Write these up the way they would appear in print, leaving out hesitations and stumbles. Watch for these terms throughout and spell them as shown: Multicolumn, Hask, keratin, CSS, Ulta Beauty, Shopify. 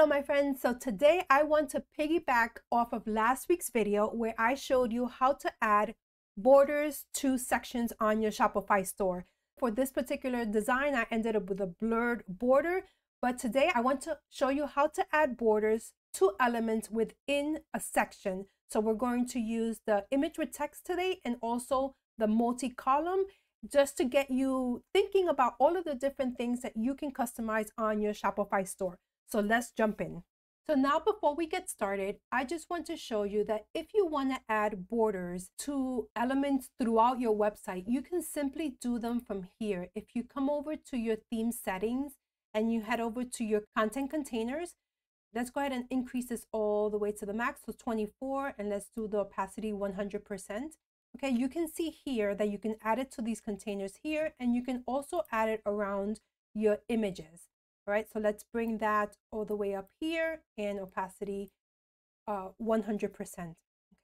Hello my friends, so today I want to piggyback off of last week's video where I showed you how to add borders to sections on your Shopify store. For this particular design, I ended up with a blurred border, but today I want to show you how to add borders to elements within a section. So we're going to use the image with text today and also the multi-column just to get you thinking about all of the different things that you can customize on your Shopify store. So let's jump in. So now before we get started, I just want to show you that if you want to add borders to elements throughout your website, you can simply do them from here. If you come over to your theme settings and you head over to your content containers, let's go ahead and increase this all the way to the max, so 24, and let's do the opacity 100%. Okay, you can see here that you can add it to these containers here, and you can also add it around your images. All right, so let's bring that all the way up here and opacity 100%.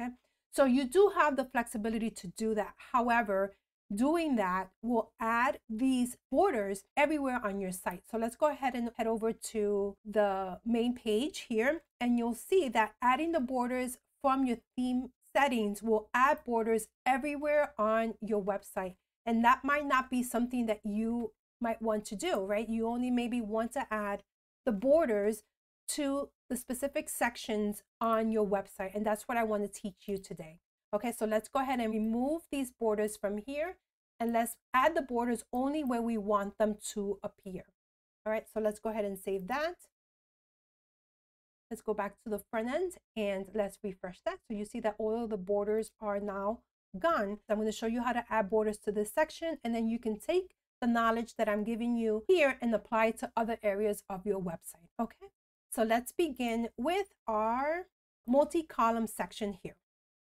Okay, so you do have the flexibility to do that. However, doing that will add these borders everywhere on your site. So let's go ahead and head over to the main page here, and you'll see that adding the borders from your theme settings will add borders everywhere on your website. And that might not be something that you might want to do, right? You only maybe want to add the borders to the specific sections on your website, and that's what I want to teach you today. Okay, so let's go ahead and remove these borders from here, and let's add the borders only where we want them to appear. All right, so let's go ahead and save that. Let's go back to the front end and let's refresh that. So you see that all of the borders are now gone. So I'm going to show you how to add borders to this section, and then you can take the knowledge that I'm giving you here and apply it to other areas of your website. Okay, so let's begin with our multi-column section here.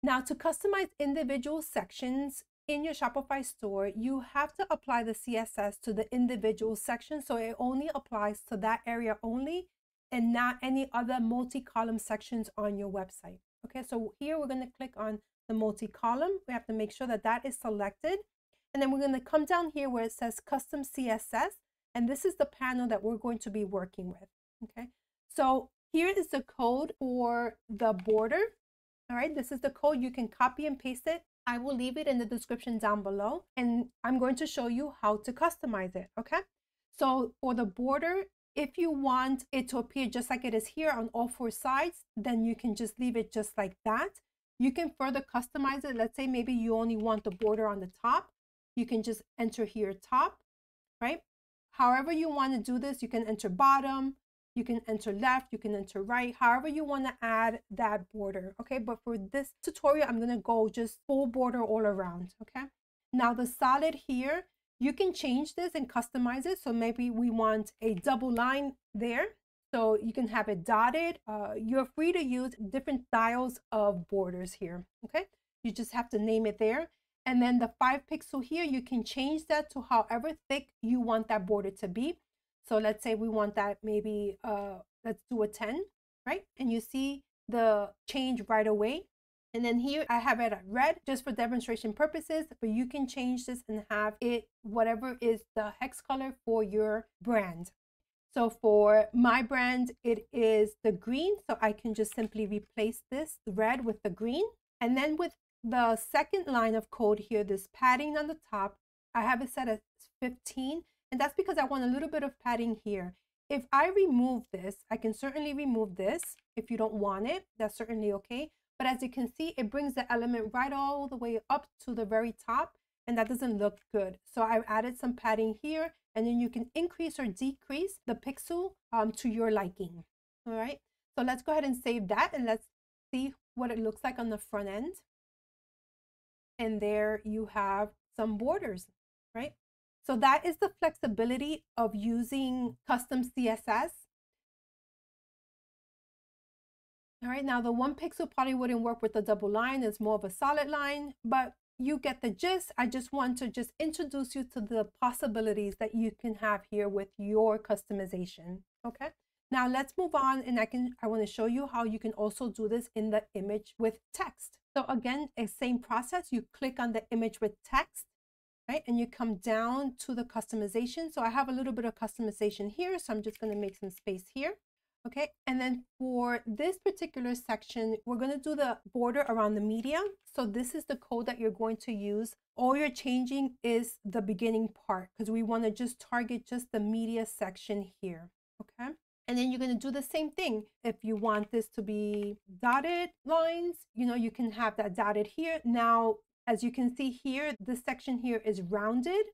Now, to customize individual sections in your Shopify store, you have to apply the CSS to the individual section, so it only applies to that area only and not any other multi-column sections on your website. Okay, so here we're going to click on the multi-column. We have to make sure that that is selected. And then we're going to come down here where it says custom CSS, and this is the panel that we're going to be working with. Okay, so here is the code for the border. All right, this is the code. You can copy and paste it. I will leave it in the description down below, and I'm going to show you how to customize it. Okay, so for the border, if you want it to appear just like it is here on all four sides, then you can just leave it just like that. You can further customize it. Let's say maybe you only want the border on the top. You can just enter here top, right? However you want to do this, you can enter bottom, you can enter left, you can enter right, however you want to add that border, okay? But for this tutorial, I'm going to go just full border all around, okay? Now the solid here, you can change this and customize it. So maybe we want a double line there. So you can have it dotted. You're free to use different styles of borders here, okay? You just have to name it there. And then the 5 pixel here, you can change that to however thick you want that border to be. So let's say we want that maybe, let's do a 10, right? And you see the change right away. And then here I have it at red just for demonstration purposes, but you can change this and have it whatever is the hex color for your brand. So for my brand, it is the green. So I can just simply replace this red with the green. And then with the second line of code here, this padding on the top, I have it set as 15, and that's because I want a little bit of padding here. If I remove this, I can certainly remove this. If you don't want it, that's certainly okay. But as you can see, it brings the element right all the way up to the very top, and that doesn't look good. So I've added some padding here, and then you can increase or decrease the pixel to your liking. All right, so let's go ahead and save that, and let's see what it looks like on the front end. And there you have some borders, right? So that is the flexibility of using custom CSS. All right, now the 1 pixel probably wouldn't work with the double line. It's more of a solid line, but you get the gist. I just want to just introduce you to the possibilities that you can have here with your customization, okay? Now let's move on, and I want to show you how you can also do this in the image with text. So again, the same process. You click on the image with text, right? And you come down to the customization. So I have a little bit of customization here. So I'm just going to make some space here. Okay, and then for this particular section, we're going to do the border around the media. So this is the code that you're going to use. All you're changing is the beginning part because we want to just target just the media section here. Okay, and then you're going to do the same thing. If you want this to be dotted lines, you know, you can have that dotted here. Now, as you can see here, this section here is rounded.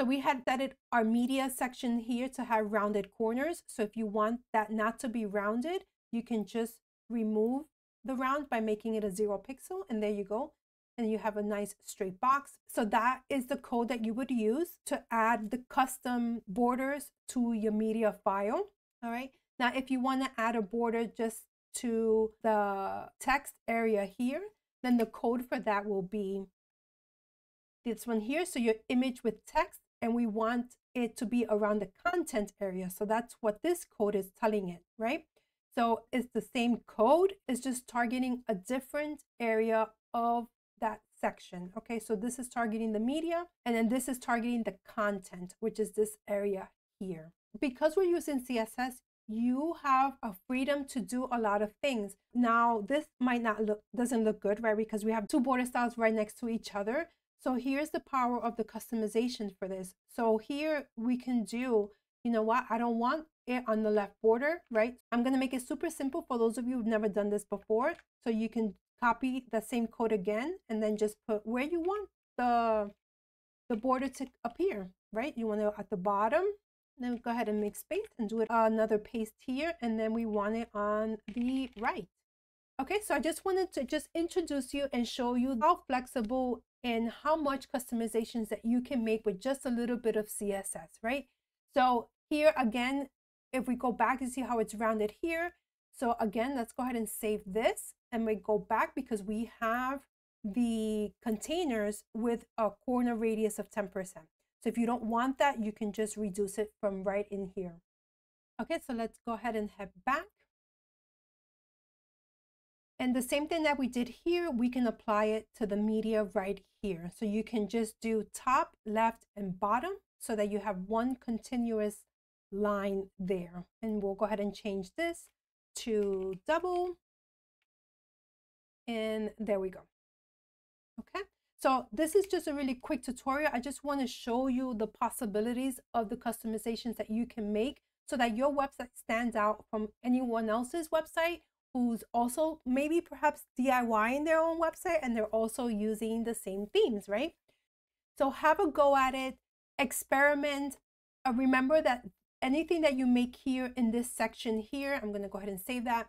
So we had added our media section here to have rounded corners. So if you want that not to be rounded, you can just remove the round by making it a 0 pixel. And there you go. And you have a nice straight box. So that is the code that you would use to add the custom borders to your media file. All right. Now, if you want to add a border just to the text area here, then the code for that will be this one here. So your image with text, and we want it to be around the content area. So that's what this code is telling it, right? So it's the same code. It's just targeting a different area of that section. Okay, so this is targeting the media, and then this is targeting the content, which is this area here. Because we're using CSS, you have a freedom to do a lot of things. Now, this might not look, doesn't look good, right? Because we have two border styles right next to each other. So here's the power of the customization for this. So here we can do, you know what? I don't want it on the left border, right? I'm going to make it super simple for those of you who've never done this before. So you can copy the same code again and then just put where you want the border to appear, right? You want it at the bottom. Then go ahead and make space and do it another paste here. And then we want it on the right. Okay, so I just wanted to just introduce you and show you how flexible and how much customizations that you can make with just a little bit of CSS, right? So here again, if we go back and see how it's rounded here. So again, let's go ahead and save this, and we go back because we have the containers with a corner radius of 10%. So if you don't want that, you can just reduce it from right in here. Okay, so let's go ahead and head back. And the same thing that we did here, we can apply it to the media right here. So you can just do top, left, and bottom so that you have one continuous line there. And we'll go ahead and change this to double. And there we go. Okay. So this is just a really quick tutorial. I just want to show you the possibilities of the customizations that you can make so that your website stands out from anyone else's website who's also maybe perhaps DIYing their own website, and they're also using the same themes, right? So have a go at it, experiment. Remember that anything that you make here in this section here, I'm going to go ahead and save that.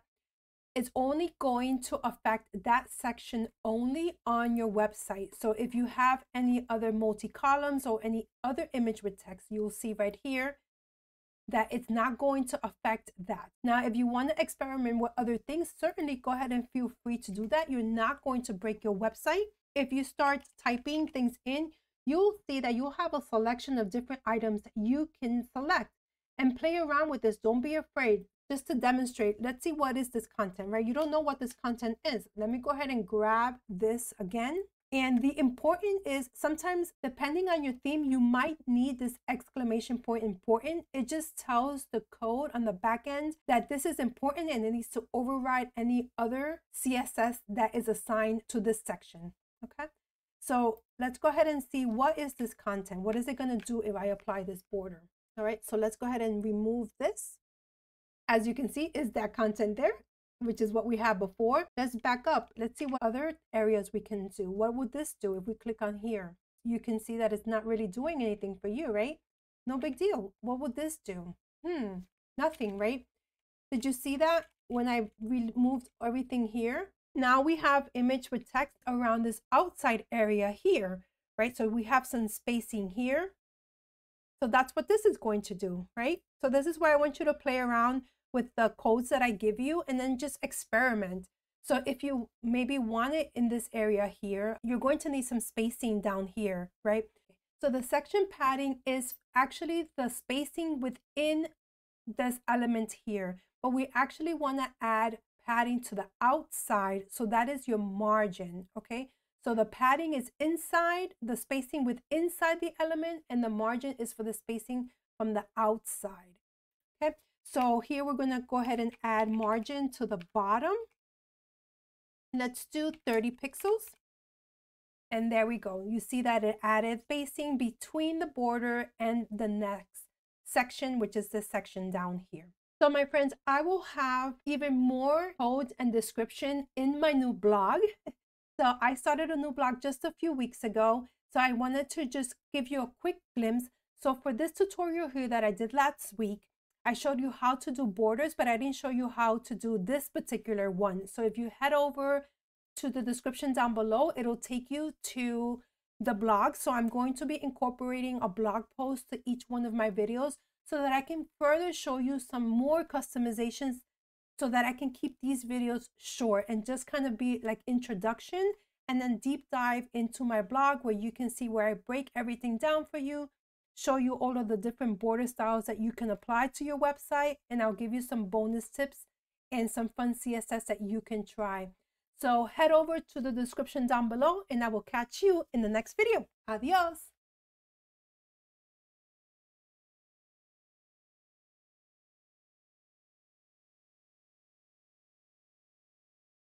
It's only going to affect that section only on your website. So if you have any other multi-columns or any other image with text, you'll see right here that it's not going to affect that. Now, if you want to experiment with other things, certainly go ahead and feel free to do that. You're not going to break your website. If you start typing things in, you'll see that you'll have a selection of different items that you can select and play around with this. Don't be afraid, just to demonstrate. Let's see what is this content, right? You don't know what this content is. Let me go ahead and grab this again. And the important is sometimes, depending on your theme, you might need this exclamation point important. It just tells the code on the back end that this is important, and it needs to override any other CSS that is assigned to this section. Okay, so let's go ahead and see what is this content. What is it going to do if I apply this border? All right, so let's go ahead and remove this. As you can see, is that content there? Which is what we had before. Let's back up. Let's see what other areas we can do. What would this do if we click on here? You can see that it's not really doing anything for you, right? No big deal. What would this do? Nothing, right? Did you see that when I removed everything here? Now we have image with text around this outside area here, right? So we have some spacing here. So that's what this is going to do, right? So this is where I want you to play around with the codes that I give you, and then just experiment. So if you maybe want it in this area here, you're going to need some spacing down here, right? So the section padding is actually the spacing within this element here, but we actually want to add padding to the outside. So that is your margin, okay? So the padding is inside, the spacing with inside the element, and the margin is for the spacing from the outside, okay? So here we're going to go ahead and add margin to the bottom. Let's do 30 pixels. And there we go. You see that it added spacing between the border and the next section, which is this section down here. So my friends, I will have even more code and description in my new blog. So I started a new blog just a few weeks ago. So I wanted to just give you a quick glimpse. So for this tutorial here that I did last week, I showed you how to do borders, but I didn't show you how to do this particular one. So if you head over to the description down below, it'll take you to the blog. So I'm going to be incorporating a blog post to each one of my videos so that I can further show you some more customizations so that I can keep these videos short and just kind of be like introduction and then deep dive into my blog where you can see where I break everything down for you, show you all of the different border styles that you can apply to your website, and I'll give you some bonus tips and some fun CSS that you can try. So head over to the description down below and I will catch you in the next video. Adios!